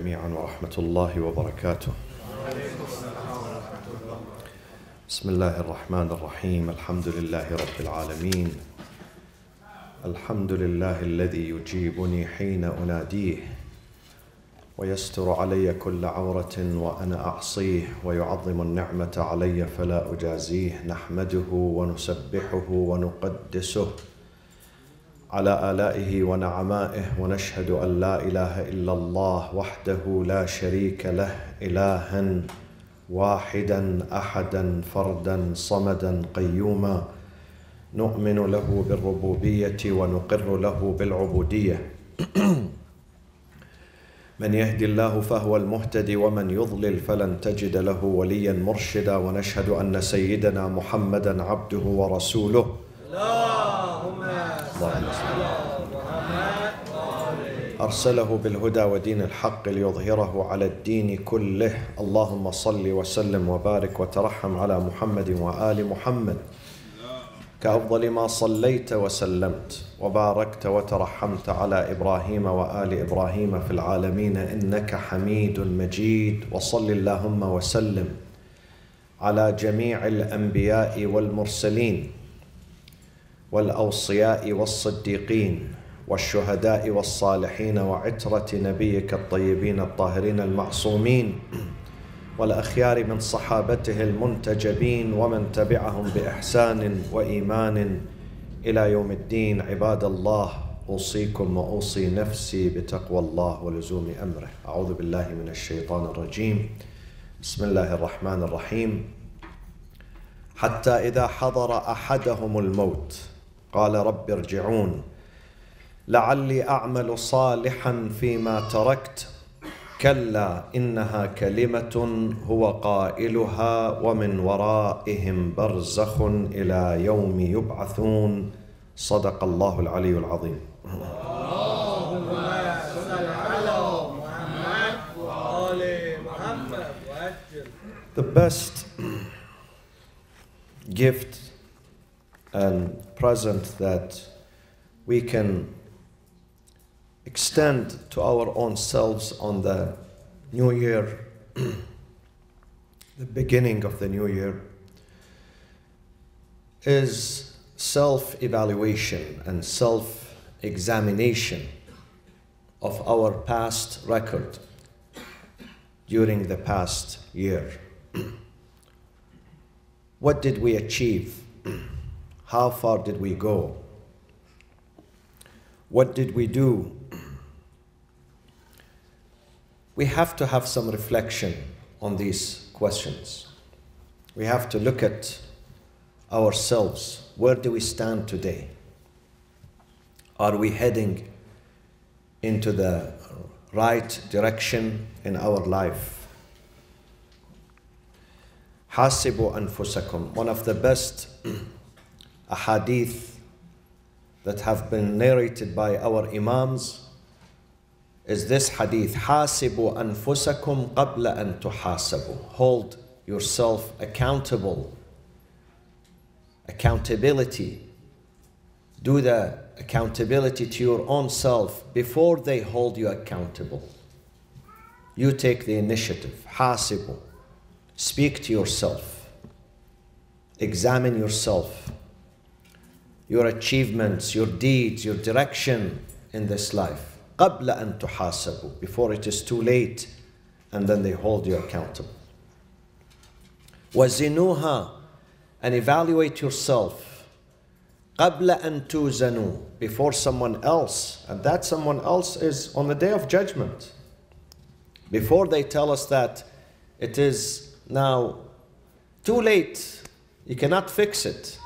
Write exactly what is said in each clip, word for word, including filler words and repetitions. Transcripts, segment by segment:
جميعا ورحمة الله وبركاته بسم الله الرحمن الرحيم الحمد لله رب العالمين الحمد لله الذي يجيبني حين أناديه ويستر علي كل عورة وأنا أعصيه ويعظم النعمة علي فلا أجازيه نحمده ونسبحه ونقدسه على آلائه ونعمائه ونشهد أن لا إله إلا الله وحده لا شريك له إلها واحدا أحدا فردا صمدا قيوما نؤمن له بالربوبية ونقر له بالعبودية من يهدي الله فهو المهتدي ومن يضلل فلن تجد له وليا مرشدا ونشهد أن سيدنا محمدا عبده ورسوله أرسله بالهدى ودين الحق ليظهره على الدين كله اللهم صل وسلم وبارك وترحم على محمد وآل محمد كأفضل ما صليت وسلمت وباركت وترحمت على إبراهيم وآل إبراهيم في العالمين إنك حميد مجيد وصل اللهم وسلم على جميع الأنبياء والمرسلين والأوصياء والصديقين والشهداء والصالحين وعترة نبيك الطيبين الطاهرين المعصومين والأخيار من صحابته المنتجبين ومن تبعهم بإحسان وإيمان إلى يوم الدين عباد الله أوصيكم وأوصي نفسي بتقوى الله ولزوم أمره أعوذ بالله من الشيطان الرجيم بسم الله الرحمن الرحيم حتى إذا حضر أحدهم الموت قال رب ارجعون لعلي أعمل صالحا فيما تركت كلا إنها كلمة هو قائلها ومن ورائهم برزخ إلى يوم يبعثون صدق الله العلي العظيم اللهم صل على محمد وآل محمد The best gift and present that we can extend to our own selves on the new year, the beginning of the new year, is self-evaluation and self-examination of our past record during the past year. What did we achieve? How far did we go? What did we do? We have to have some reflection on these questions. We have to look at ourselves. Where do we stand today? Are we heading into the right direction in our life? حَاسِبُوا أَنفُسَكُمْ. One of the best ahadith that have been narrated by our imams is this hadith: حَاسِبُوا أَنفُسَكُمْ قَبْلَ أَن تُحَاسَبُوا. Hold yourself accountable. Accountability. Do the accountability to your own self before they hold you accountable. You take the initiative. حَاسِبُوا. Speak to yourself. Examine yourself. Your achievements, your deeds, your direction in this life. قَبْلَ أَن تُحَاسَبُوا. Before it is too late and then they hold you accountable. وَزِنُوهَا. And evaluate yourself. قَبْلَ أَن تُوزَنُوا. Before someone else. And that someone else is on the day of judgment. Before they tell us that it is now too late, you cannot fix it.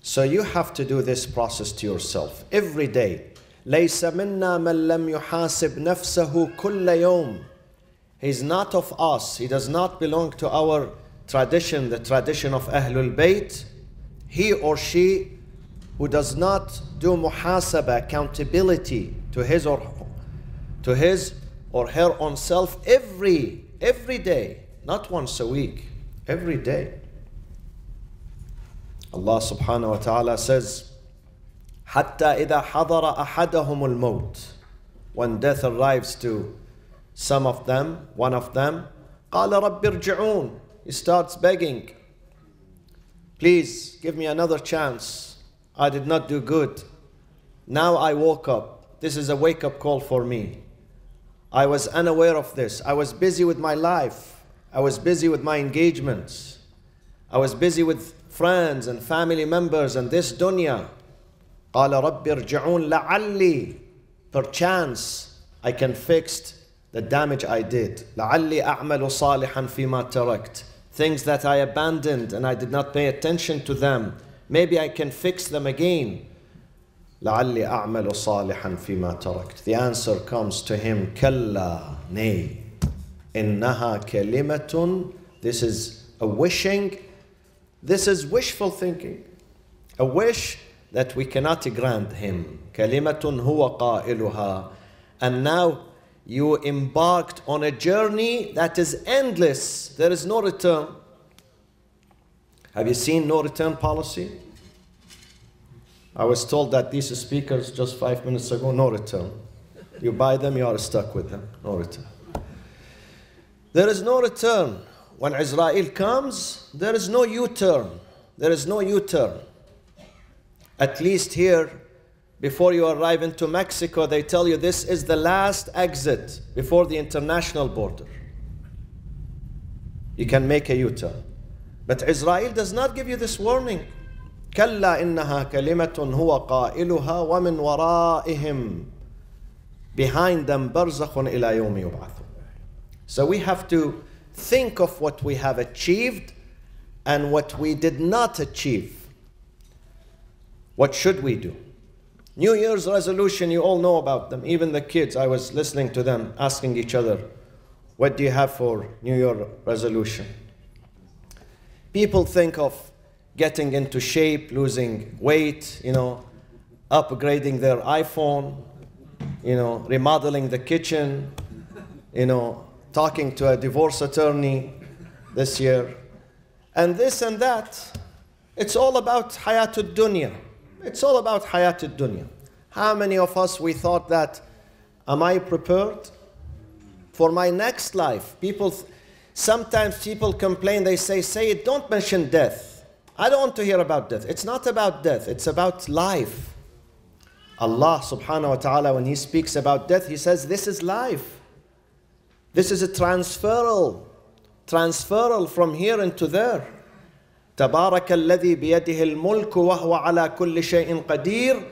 So you have to do this process to yourself every day. لَيْسَ مِنَّا مَنْ لَمْ يُحَاسِبْ نَفْسَهُ كُلَّ يَوْمٍ. He's not of us. He does not belong to our tradition, the tradition of Ahlul Bayt. He or she who does not do muhasaba, accountability to his or to his or her own self every every day. Not once a week, every day. Allah subhanahu wa ta'ala says, حَتَّى إِذَا حَضَرَ أَحَدَهُمُ الْمَوْتِ. When death arrives to Some of them, one of them, قَالَ رَبِّ ارْجِعُونَ. He starts begging. Please, give me another chance. I did not do good. Now I woke up. This is a wake-up call for me. I was unaware of this. I was busy with my life. I was busy with my engagements. I was busy with friends and family members and this dunya. قَالَ رَبِّ ارْجِعُونَ لَعَلِّي. Perchance I can fix the damage I did. لَعَلِّي أَعْمَلُ صَالِحًا فِي مَا تَرَكْتُ. Things that I abandoned and I did not pay attention to them. Maybe I can fix them again. لَعَلِّي أَعْمَلُ صَالِحًا فِي مَا تَرَكْتُ. The answer comes to him. كَلَّا. Nay. إِنَّهَا كَلِمَةٌ. This is a wishing. This is wishful thinking. A wish that we cannot grant him. كَلِمَةٌ هُوَ قَائِلُهَا. And now you embarked on a journey that is endless. There is no return. Have you seen no return policy? I was told that these speakers just five minutes ago, no return. You buy them, you are stuck with them. No return. There is no return. When Israel comes, there is no U-turn. There is no U-turn. At least here, before you arrive into Mexico, they tell you this is the last exit before the international border. You can make a U-turn. But Israel does not give you this warning. كَلَّا إِنَّهَا كَلِمَةٌ هُوَ قَائِلُهَا وَمِنْ وَرَائِهِمْ Behind them بَرْزَخٌ إِلَى يَوْمِ يُبْعَثُونَ. So we have to think of what we have achieved and what we did not achieve. What should we do? New Year's resolution, you all know about them. Even the kids, I was listening to them, asking each other, what do you have for New Year resolution? People think of getting into shape, losing weight, you know, upgrading their iPhone, you know, remodeling the kitchen, you know, talking to a divorce attorney this year, and this and that. It's all about hayatul dunya. It's all about hayatul dunya. How many of us, we thought that, am I prepared for my next life? People, sometimes people complain, they say, Sayed, don't mention death. I don't want to hear about death. It's not about death, it's about life. Allah subhanahu wa ta'ala, when He speaks about death, He says, this is life. This is a transferal, transferal from here into there. تبارك الذي بيده الملك وهو على كل شيء قدير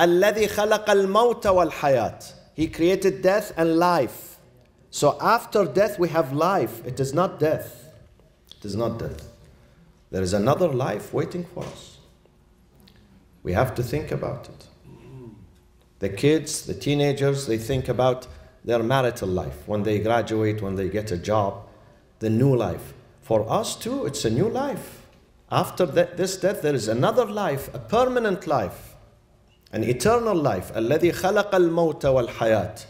الذي خلق الموت والحياة. He created death and life. So after death we have life. It is not death. It is not death. There is another life waiting for us. We have to think about it. The kids, the teenagers, they think about their marital life, when they graduate, when they get a job, the new life. For us too, it's a new life. After that, this death, there is another life, a permanent life, an eternal life. الَّذِي خَلَقَ الْمَوْتَ وَالْحَيَاةِ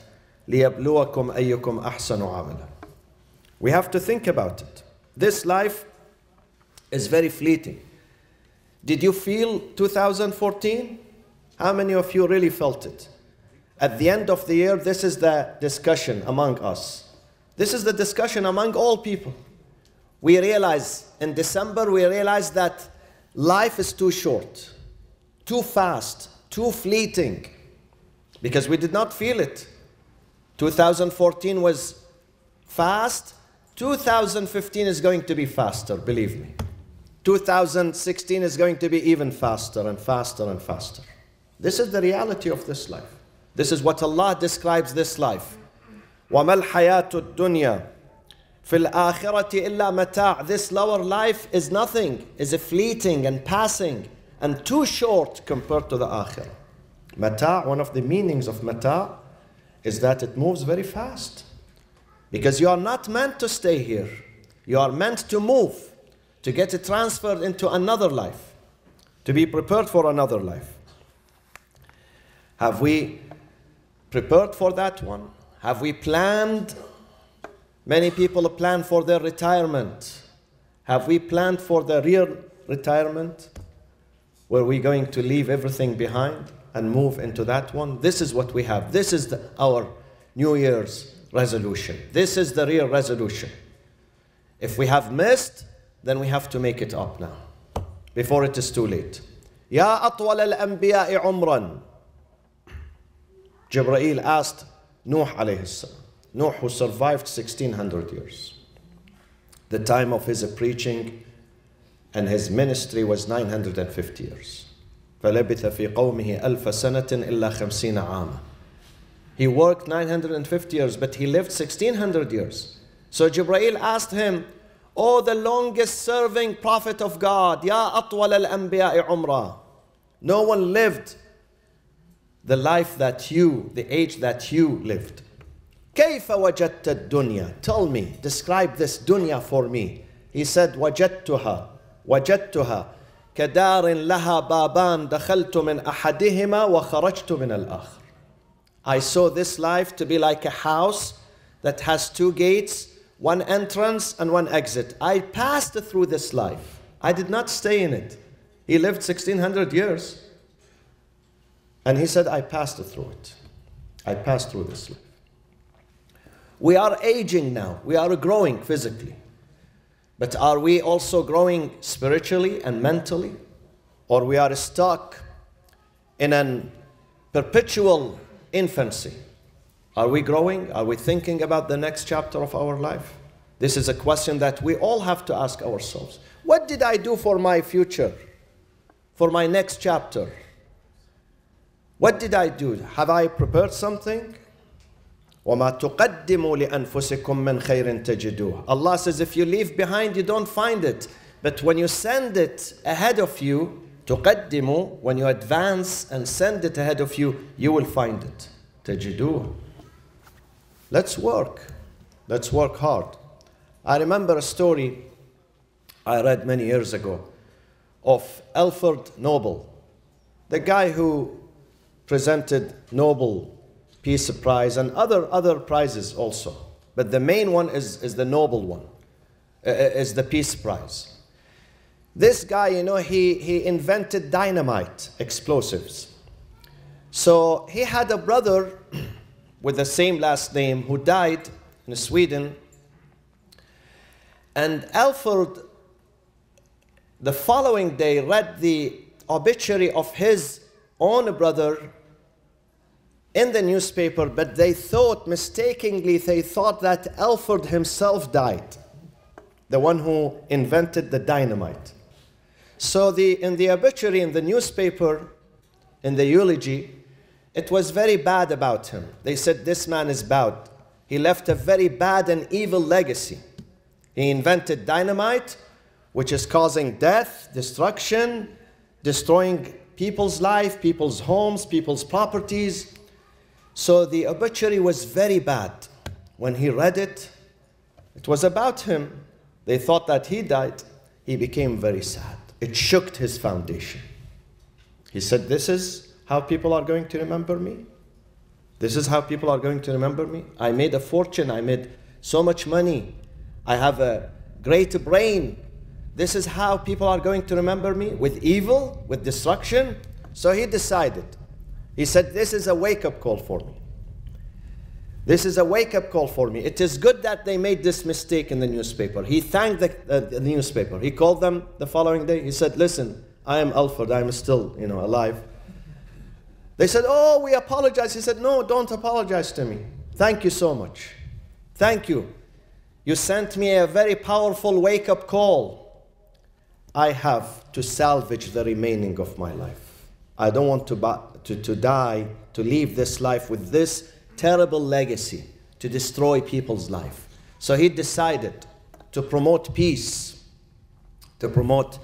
لِيَبْلُوَكُمْ أَيُّكُمْ أَحْسَنُ عَمَلًا. We have to think about it. This life is very fleeting. Did you feel two thousand fourteen? How many of you really felt it? At the end of the year, this is the discussion among us. This is the discussion among all people. We realize, in December, we realize that life is too short, too fast, too fleeting, because we did not feel it. two thousand fourteen was fast. two thousand fifteen is going to be faster, believe me. two thousand sixteen is going to be even faster and faster and faster. This is the reality of this life. This is what Allah describes this life. وَمَا الْحَيَاةُ الدُّنْيَا فِي الْآخِرَةِ إِلَّا مَتَاعٌ. This lower life is nothing, is a fleeting and passing and too short compared to the akhirah. Mata', one of the meanings of mata' is that it moves very fast. Because you are not meant to stay here. You are meant to move, to get it transferred into another life, to be prepared for another life. Have we prepared for that one? Have we planned? Many people plan for their retirement. Have we planned for the real retirement? Were we going to leave everything behind and move into that one? This is what we have. This is the, our New Year's resolution. This is the real resolution. If we have missed, then we have to make it up now, before it is too late. Ya atwal al-anbiya'i umran. Jibreel asked Nuh alayhi salam. Nuh, who survived sixteen hundred years. The time of his preaching and his ministry was nine hundred fifty years. فَلَبِثَ فِي قَوْمِهِ أَلْفَ سَنَةٍ إِلَّا خَمْسِينَ عَامًا. He worked nine hundred fifty years, but he lived sixteen hundred years. So Jibreel asked him, "Oh, the longest serving prophet of God, Ya Atwal al-Anbiya'i Umra. No one lived the life that you, the age that you lived. كيف وجدت الدنيا? Tell me, describe this dunya for me." He said, وجدتها وجدتها كدار لها بابان دخلت من أحدهما وخرجت من الآخر. I saw this life to be like a house that has two gates, one entrance and one exit. I passed through this life. I did not stay in it. He lived sixteen hundred years. And he said, I passed through it. I passed through this life. We are aging now. We are growing physically. But are we also growing spiritually and mentally? Or we are stuck in a perpetual infancy? Are we growing? Are we thinking about the next chapter of our life? This is a question that we all have to ask ourselves. What did I do for my future? For my next chapter? What did I do? Have I prepared something? وَمَا تُقَدِّمُوا لِأَنفُسِكُم مِّنْ خَيْرٍ تَجِدُوهُ. Allah says, if you leave behind, you don't find it. But when you send it ahead of you, تُقَدِّمُوا, when you advance and send it ahead of you, you will find it. تَجِدُوهُ. Let's work. Let's work hard. I remember a story I read many years ago of Alfred Nobel, the guy who presented Nobel Peace Prize and other, other prizes also. But the main one is, is the Nobel one, uh, is the Peace Prize. This guy, you know, he, he invented dynamite, explosives. So he had a brother with the same last name who died in Sweden. And Alfred, the following day, read the obituary of his own brother in the newspaper, but they thought, mistakenly, they thought that Alfred himself died, the one who invented the dynamite. So the, in the obituary, in the newspaper, in the eulogy, it was very bad about him. They said, this man is bad. He left a very bad and evil legacy. He invented dynamite, which is causing death, destruction, destroying people's life, people's homes, people's properties. So the obituary was very bad. When he read it, it was about him. They thought that he died. He became very sad. It shook his foundation. He said, this is how people are going to remember me? This is how people are going to remember me? I made a fortune. I made so much money. I have a great brain. This is how people are going to remember me? With evil, with destruction? So he decided. He said, this is a wake-up call for me. This is a wake-up call for me. It is good that they made this mistake in the newspaper. He thanked the, uh, the newspaper. He called them the following day. He said, listen, I am Alfred. I am still, you know, alive. They said, oh, we apologize. He said, no, don't apologize to me. Thank you so much. Thank you. You sent me a very powerful wake-up call. I have to salvage the remaining of my life. I don't want to buy, to, to die, to leave this life with this terrible legacy, to destroy people's life. So he decided to promote peace, to promote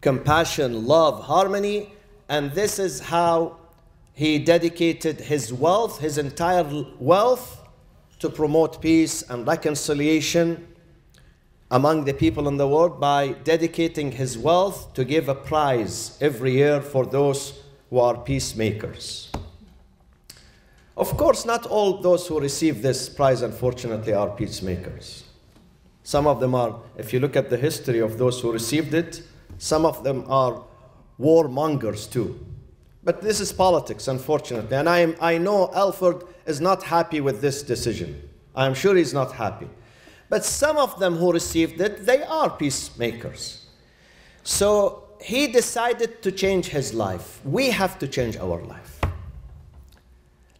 compassion, love, harmony. And this is how he dedicated his wealth, his entire wealth, to promote peace and reconciliation among the people in the world by dedicating his wealth to give a prize every year for those who are peacemakers. Of course, not all those who receive this prize, unfortunately, are peacemakers. Some of them are, if you look at the history of those who received it, some of them are warmongers too. But this is politics, unfortunately. And I, am, I know Alford is not happy with this decision. I'm sure he's not happy. But some of them who received it, they are peacemakers. So he decided to change his life. We have to change our life.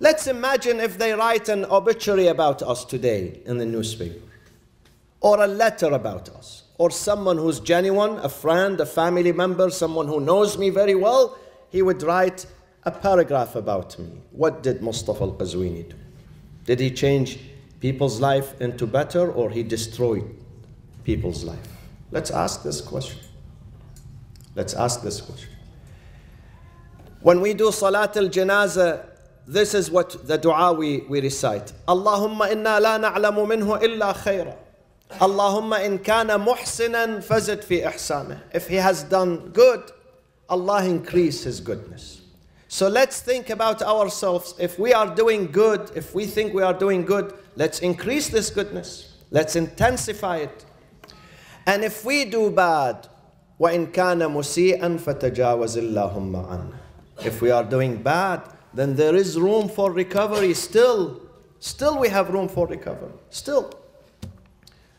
Let's imagine if they write an obituary about us today in the newspaper, or a letter about us, or someone who's genuine, a friend, a family member, someone who knows me very well, he would write a paragraph about me. What did Mustafa al-Qazwini do? Did he change people's life into better, or he destroyed people's life? Let's ask this question. Let's ask this question. When we do Salat al-janazah, this is what the dua we, we recite. Allahumma inna la na'lamu minhu illa khayra. Allahumma in kana muhsinan fazid fi ihsanah. If he has done good, Allah increase his goodness. So let's think about ourselves. If we are doing good, if we think we are doing good, let's increase this goodness. Let's intensify it. And if we do bad, وَإِنْ كَانَ مُسِيئًا فَتَجَاوَزِ اللَّهُمَّ عَنْهُ. If we are doing bad, then there is room for recovery still. Still we have room for recovery. Still.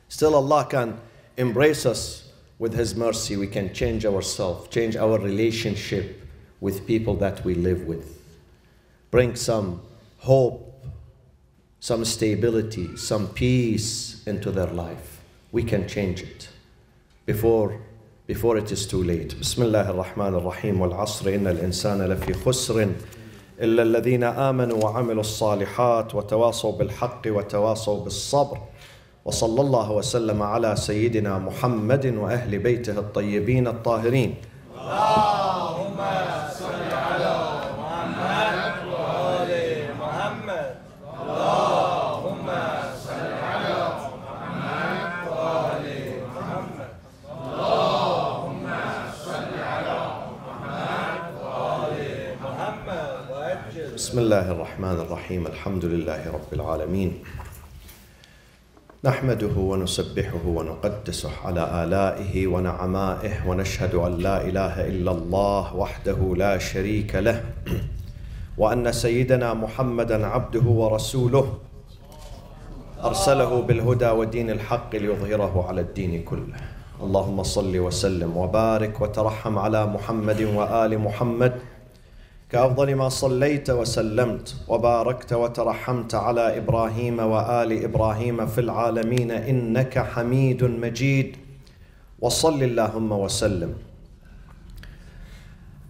Still Allah can embrace us with His mercy. We can change ourselves, change our relationship with people that we live with. Bring some hope, some stability, some peace into their life. We can change it before, before it is too late. Bismillah ar-Rahman ar-Rahim wal asr inna al-insana lafi khusrin illa alladhina amanu wa amilu as-salihat wa tawasaw bil haqqi wa tawasaw bis sabr. وصلى الله وسلم على سيدنا محمد وأهل بيته الطيبين الطاهرين. اللهم صل على محمد وآل محمد. اللهم صل على محمد وآل محمد. اللهم صل على محمد وآل محمد. بسم الله الرحمن الرحيم. الحمد لله رب العالمين. نحمده ونسبحه ونقدسه على آلائه ونعمائه ونشهد أن لا إله إلا الله وحده لا شريك له وأن سيدنا محمدا عبده ورسوله أرسله بالهدى ودين الحق ليظهره على الدين كله. اللهم صل وسلم وبارك وترحم على محمد وآل محمد كأفضل ما صليت وسلمت وباركت وترحمت على إبراهيم وآل إبراهيم في العالمين إنك حميد مجيد. وصل اللهم وسلم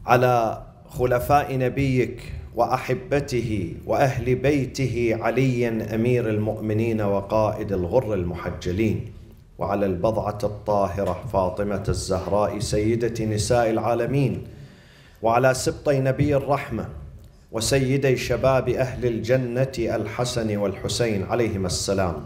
على خلفاء نبيك وأحبته وأهل بيته علي أمير المؤمنين وقائد الغر المحجلين وعلى البضعة الطاهرة فاطمة الزهراء سيدة نساء العالمين وعلى سبطي نبي الرحمة وسيدي شباب أهل الجنة الحسن والحسين عليهما السلام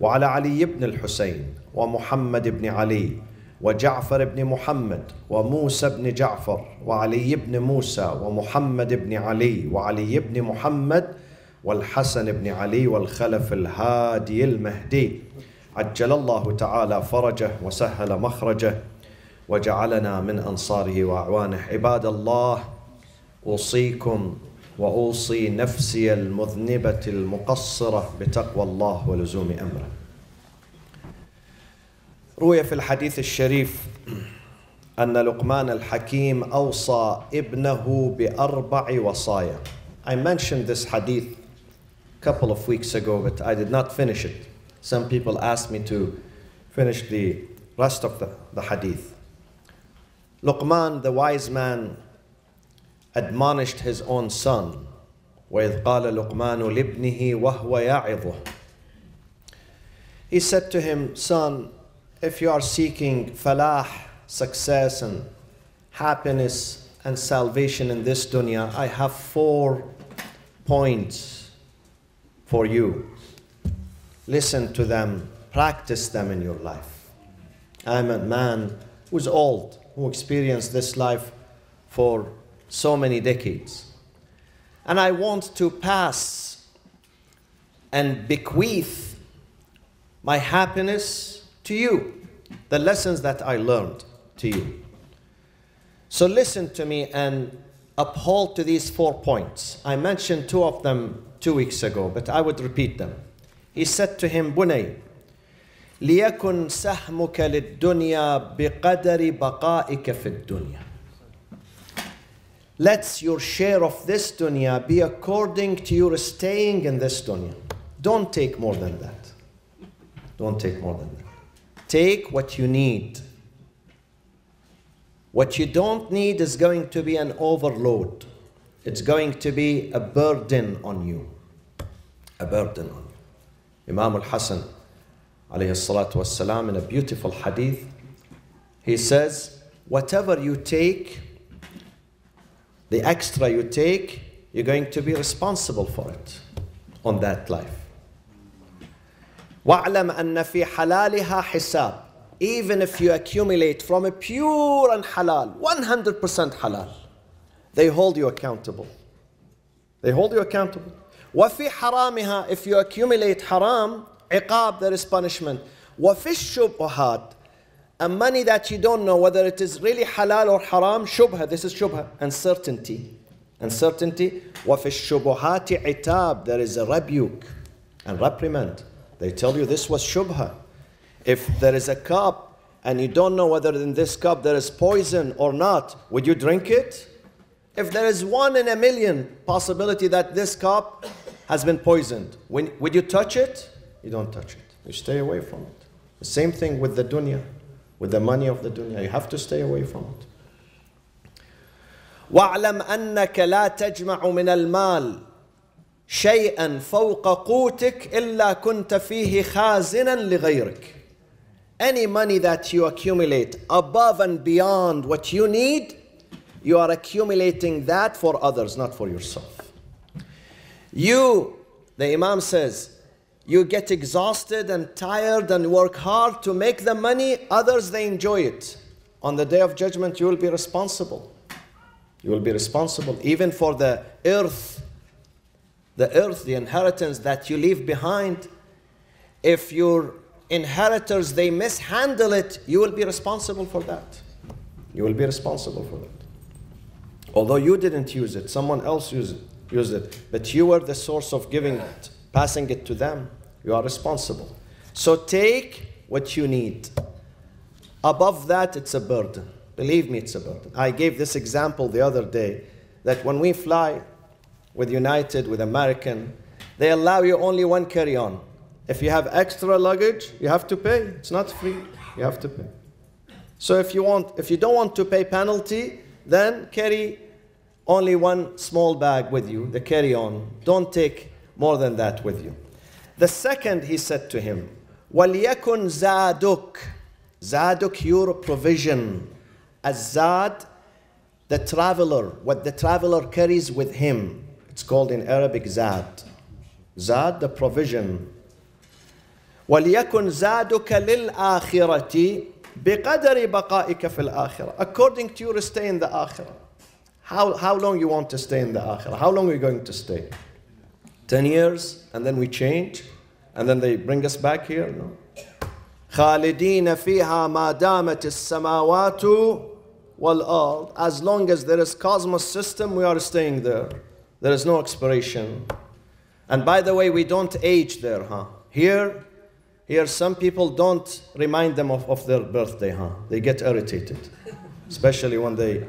وعلى علي بن الحسين ومحمد بن علي وجعفر بن محمد وموسى بن جعفر وعلي بن موسى ومحمد بن علي وعلي بن محمد والحسن بن علي والخلف الهادي المهدي عجل الله تعالى فرجه وسهل مخرجه وجعلنا من أنصاره وأعوانه. عباد الله، أوصيكم وأوصي نفسي المذنبة المقصرة بتقوى الله ولزوم أمره. روي في الحديث الشريف أن لقمان الحكيم أوصى ابنه بأربع وصايا. I mentioned this hadith a couple of weeks ago, but I did not finish it. Some people asked me to finish the rest of the, the hadith. Luqman, the wise man, admonished his own son. وَإِذْ قَالَ لُقْمَانُ لِابْنِهِ وَهُوَ يَعِظُهُ. He said to him, son, if you are seeking falah, success and happiness and salvation in this dunya, I have four points for you. Listen to them, practice them in your life. I'm a man who's old, who experienced this life for so many decades. And I want to pass and bequeath my happiness to you, the lessons that I learned to you. So listen to me and uphold to these four points. I mentioned two of them two weeks ago, but I would repeat them. He said to him, Bunay, لِيَكُنْ سَهْمُكَ لِلدُّنْيَا بِقَدَرِ بَقَائِكَ فِي الدُّنْيَا. Let your share of this dunya be according to your staying in this dunya. Don't take more than that. Don't take more than that. Take what you need. What you don't need is going to be an overload. It's going to be a burden on you. A burden on you. Imam al-Hassan, alayhi salatu wassalam, in a beautiful hadith, he says, whatever you take, the extra you take, you're going to be responsible for it on that life. وَعْلَمْ أَنَّ فِي حَلَالِهَا حِسَابٍ. Even if you accumulate from a pure and halal, one hundred percent halal, they hold you accountable. They hold you accountable. وَفِي حَرَامِهَا. If you accumulate haram, عقاب, there is punishment. وَفِي الشُّبْهَاتِ. And money that you don't know whether it is really halal or haram, shubha, this is shubha, uncertainty. Uncertainty, وَفِي الشُّبُهَاتِ عِتَابِ. There is a rebuke and reprimand. They tell you this was shubha. If there is a cup and you don't know whether in this cup there is poison or not, would you drink it? If there is one in a million possibility that this cup has been poisoned, when, would you touch it? You don't touch it. You stay away from it. The same thing with the dunya. With the money of the dunya, you have to stay away from it. وَاعْلَمْ أَنَّكَ لَا تَجْمَعُ مِنَ الْمَالِ شَيْئًا فَوْقَ قُوتِكَ إِلَّا كُنْتَ فِيهِ خَازِنًا لِغَيْرِكَ. Any money that you accumulate above and beyond what you need, you are accumulating that for others, not for yourself. You, the Imam says, you get exhausted and tired and work hard to make the money. Others, they enjoy it. On the Day of Judgment, you will be responsible. You will be responsible even for the earth, the earth, the inheritance that you leave behind. If your inheritors, they mishandle it, you will be responsible for that. You will be responsible for that. Although you didn't use it, someone else used it, used it, but you were the source of giving it. Passing it to them, you are responsible. So take what you need. Above that, it's a burden. Believe me, it's a burden. I gave this example the other day, that when we fly with United, with American, they allow you only one carry-on. If you have extra luggage, you have to pay. It's not free. You have to pay. So if you want, if you don't want to pay penalty, then carry only one small bag with you, the carry-on. Don't take more than that with you. The second, he said to him, وَلْيَكُنْ زَادُكْ. Zaduk, your provision. Azad, the traveler, what the traveler carries with him. It's called in Arabic Zad. Zad, the provision. وَلْيَكُنْ زَادُكَ لِلْآخِرَةِ بِقَدَرِ بَقَائِكَ فِي الْآخِرَةِ. According to your stay in the Akhirah. How, how long you want to stay in the Akhirah? How long are you going to stay? ten years, and then we change, and then they bring us back here? No. خَالِدِينَ فِيهَا مَا دَامَتِ السَّمَاوَاتُ وَالْأَرْضِ. As long as there is cosmos system, we are staying there. There is no expiration. And by the way, we don't age there, huh? Here, here some people don't remind them of, of their birthday, huh? They get irritated, especially when they...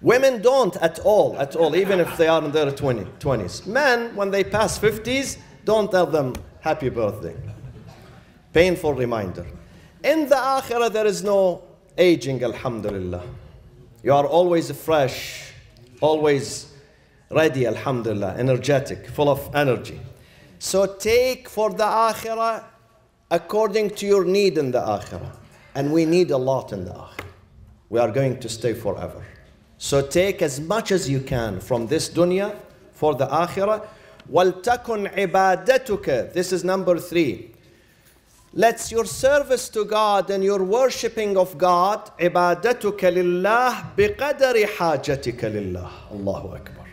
Women don't at all, at all, even if they are in their twenties. Men, when they pass fifties, don't tell them happy birthday. Painful reminder. In the Akhirah, there is no aging, alhamdulillah. You are always fresh, always ready, alhamdulillah, energetic, full of energy. So take for the Akhirah according to your need in the Akhirah. And we need a lot in the Akhirah. We are going to stay forever. So take as much as you can from this dunya for the Akhirah. وَلْتَكُنْ عِبَادَتُكَ. This is number three. Let your service to God and your worshipping of God, عِبَادَتُكَ لِلَّهِ بِقَدَرِ حَاجَتِكَ لِلَّهِ. Allahu Akbar.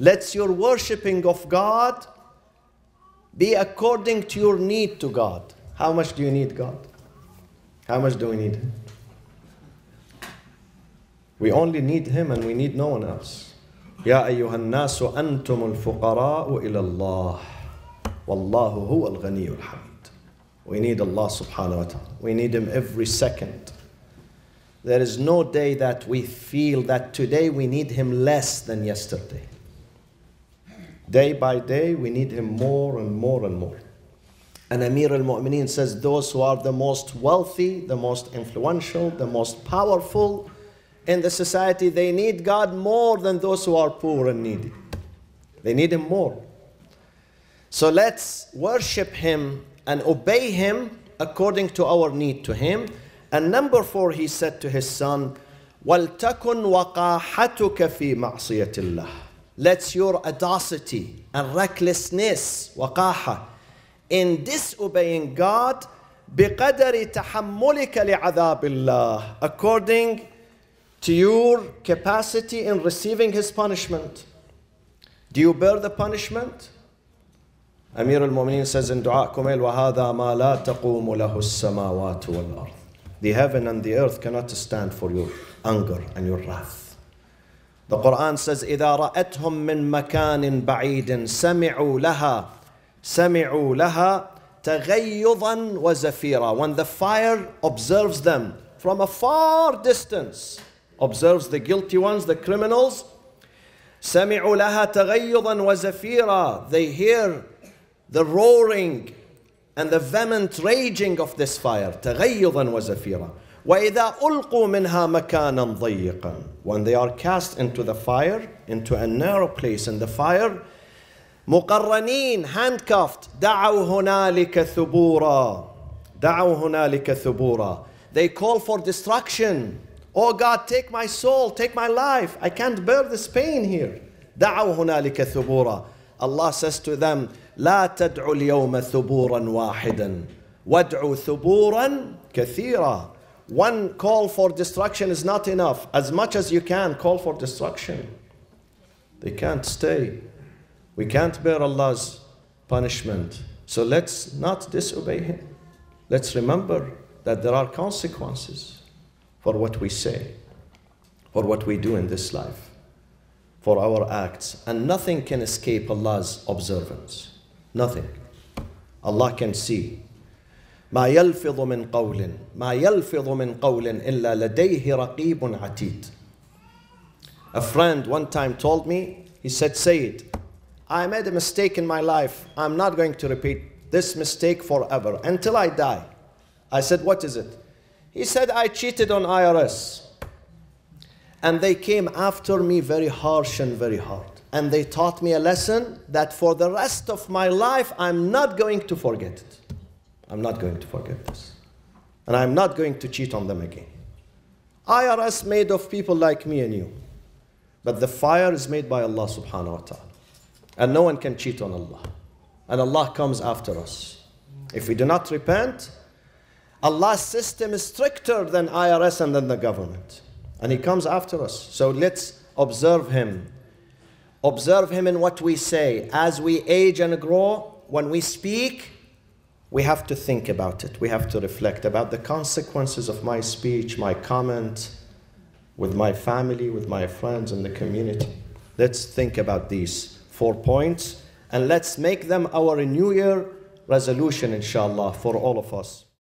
Let your worshipping of God be according to your need to God. How much do you need God? How much do we need? We only need him and we need no one else. Ya ayyuhan nasu antumul fuqara'u ila Allah. Wallahu huwa al-ghaniyyul hamid. We need Allah subhanahu wa ta'ala. We need him every second. There is no day that we feel that today we need him less than yesterday. Day by day, we need him more and more and more. And Amir al-Mu'minin says, those who are the most wealthy, the most influential, the most powerful in the society, they need God more than those who are poor and needy. They need him more. So let's worship him and obey him according to our need to him. And number four, he said to his son, وَلْتَكُنْ وَقَاحَتُكَ فِي مَعْصِيَةِ اللَّهِ. Let your audacity and recklessness, waqaha, in disobeying God, بِقَدَرِ تَحَمُّلِكَ لِعَذَابِ اللَّهِ, according to your capacity in receiving his punishment. Do you bear the punishment? Amir al-Mu'minin says in Du'a Kamil, وَهَذَا مَا لَا تَقُومُ لَهُ السَّمَاوَاتُ وَالْأَرْضِ. The heaven and the earth cannot stand for your anger and your wrath. The Qur'an says, إِذَا رَأَتْهُمْ مِنْ مَكَانٍ بَعِيدٍ سَمِعُوا لَهَا سَمِعُوا لَهَا تَغَيُّضًا وَزَفِيرًا. When the fire observes them from a far distance, observes the guilty ones, the criminals, سَمِعُوا لَهَا تَغَيُّضًا وَزَفِيرًا. They hear the roaring and the vehement raging of this fire. تَغَيُّضًا وَزَفِيرًا. وَإِذَا أُلْقُوا مِنْهَا مَكَانًا ضَيِّقًا. When they are cast into the fire, into a narrow place in the fire, مُقَرَّنِينَ, handcuffed, دَعَوْ هُنَالِكَ ثُبُورًا. دَعَوْ هُنَالِكَ ثُبُورًا. They call for destruction. Oh God, take my soul, take my life. I can't bear this pain here. دَعَوْ هُنَالِكَ ثُبُورًا. Allah says to them, لا تدعوا اليوم ثبورا واحدا وادعوا ثبورا كثيرا. One call for destruction is not enough. As much as you can, call for destruction. They can't stay. We can't bear Allah's punishment. So let's not disobey him. Let's remember that there are consequences for what we say, for what we do in this life, for our acts. And nothing can escape Allah's observance. Nothing. Allah can see. ما يلفظ من قول ما يلفظ من قول إلا لديه رقيب عتيد. A friend one time told me, he said, Sayed, I made a mistake in my life. I'm not going to repeat this mistake forever until I die. I said, what is it? He said, I cheated on I R S. And they came after me very harsh and very hard. And they taught me a lesson that for the rest of my life, I'm not going to forget it. I'm not going to forget this. And I'm not going to cheat on them again. I R S made of people like me and you. But the fire is made by Allah subhanahu wa ta'ala. And no one can cheat on Allah. And Allah comes after us. If we do not repent, Allah's system is stricter than I R S and than the government. And he comes after us. So let's observe him. Observe him in what we say. As we age and grow, when we speak, we have to think about it. We have to reflect about the consequences of my speech, my comment, with my family, with my friends, and the community. Let's think about these four points, and let's make them our New Year resolution, inshallah, for all of us.